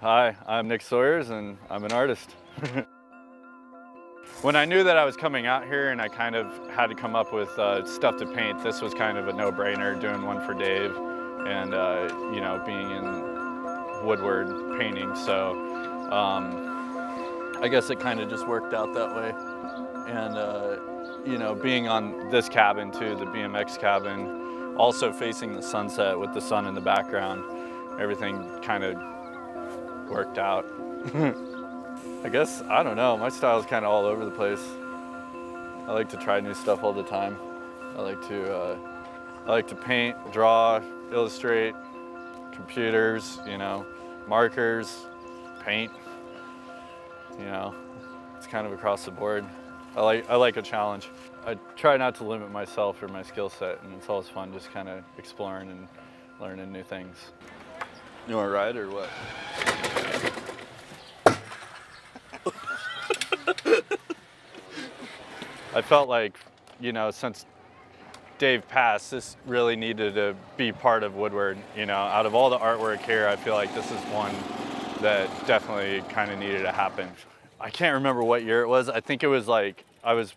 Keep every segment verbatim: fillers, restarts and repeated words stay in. Hi, I'm Nick Sawyers and I'm an artist. When I knew that I was coming out here and I kind of had to come up with uh, stuff to paint, this was kind of a no-brainer, doing one for Dave and, uh, you know, being in Woodward painting. So um, I guess it kind of just worked out that way. And, uh, you know, being on this cabin too, the B M X cabin, also facing the sunset with the sun in the background, everything kind of worked out. I guess, I don't know, my style is kind of all over the place. I like to try new stuff all the time. I like to, uh, I like to paint, draw, illustrate, computers, you know, markers, paint, you know, it's kind of across the board. I like, I like a challenge. I try not to limit myself or my skill set, and it's always fun just kind of exploring and learning new things. You want to ride or what? I felt like, you know, since Dave passed, this really needed to be part of Woodward. You know, out of all the artwork here, I feel like this is one that definitely kind of needed to happen. I can't remember what year it was. I think it was like, I was,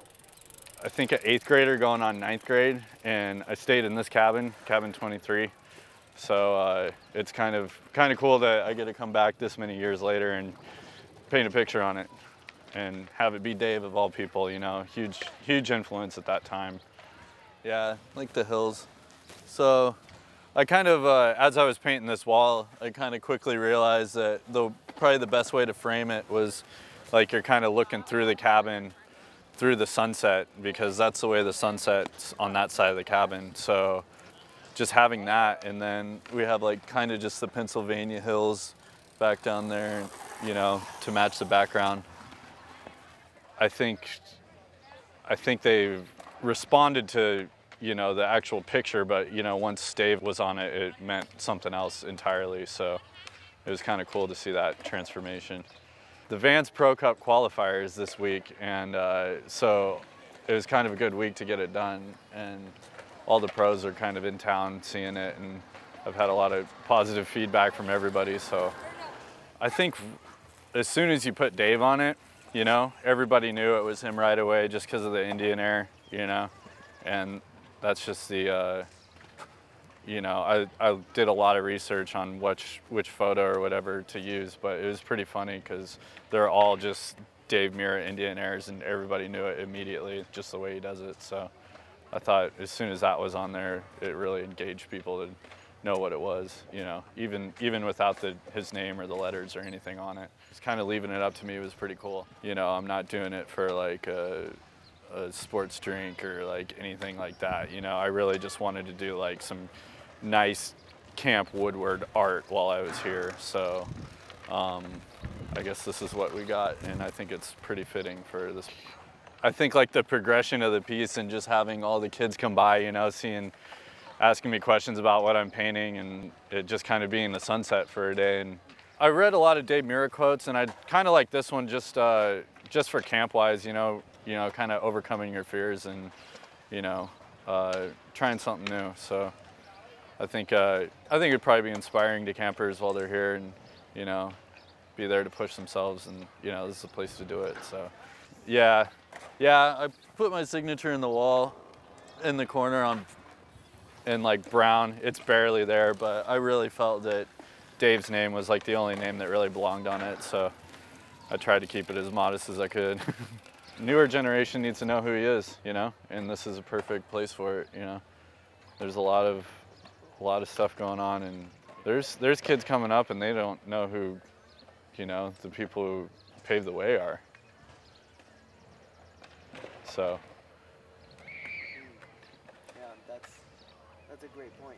I think an eighth grader going on ninth grade, and I stayed in this cabin, cabin twenty-three. So uh, it's kind of, kind of cool that I get to come back this many years later and paint a picture on it. And have it be Dave of all people, you know, huge, huge influence at that time. Yeah, like the hills. So I kind of, uh, as I was painting this wall, I kind of quickly realized that the probably the best way to frame it was like you're kind of looking through the cabin, through the sunset, because that's the way the sunset's on that side of the cabin. So just having that, and then we have like kind of just the Pennsylvania hills back down there, you know, to match the background. I think, I think they responded to, you know, the actual picture, but, you know, once Dave was on it, it meant something else entirely. So it was kind of cool to see that transformation. The Vans Pro Cup qualifiers this week, and uh, so it was kind of a good week to get it done. And all the pros are kind of in town seeing it, and I've had a lot of positive feedback from everybody. So I think as soon as you put Dave on it, you know, everybody knew it was him right away just because of the Indian air, you know, and that's just the, uh, you know, I, I did a lot of research on which, which photo or whatever to use, but it was pretty funny because they're all just Dave Mirra Indian airs, and everybody knew it immediately, just the way he does it. So I thought as soon as that was on there, it really engaged people to know what it was, you know, even even without the his name or the letters or anything on it. Just kind of leaving it up to me was pretty cool. You know, I'm not doing it for like a, a sports drink or like anything like that. You know, I really just wanted to do like some nice Camp Woodward art while I was here. So um, I guess this is what we got, and I think it's pretty fitting for this. I think like the progression of the piece and just having all the kids come by, you know, seeing asking me questions about what I'm painting, and it just kind of being the sunset for a day. And I read a lot of Dave Mirra quotes, and I kind of like this one just uh, just for camp-wise, you know, you know, kind of overcoming your fears and, you know, uh, trying something new. So I think uh, I think it'd probably be inspiring to campers while they're here, and you know, be there to push themselves. And you know, this is a place to do it. So yeah, yeah, I put my signature in the wall, in the corner on. And like brown, it's barely there, but I really felt that Dave's name was like the only name that really belonged on it, so I tried to keep it as modest as I could. Newer generation needs to know who he is, you know, and this is a perfect place for it, you know. There's a lot of a lot of stuff going on, and there's there's kids coming up and they don't know who, you know, the people who paved the way are. So. That's a great point.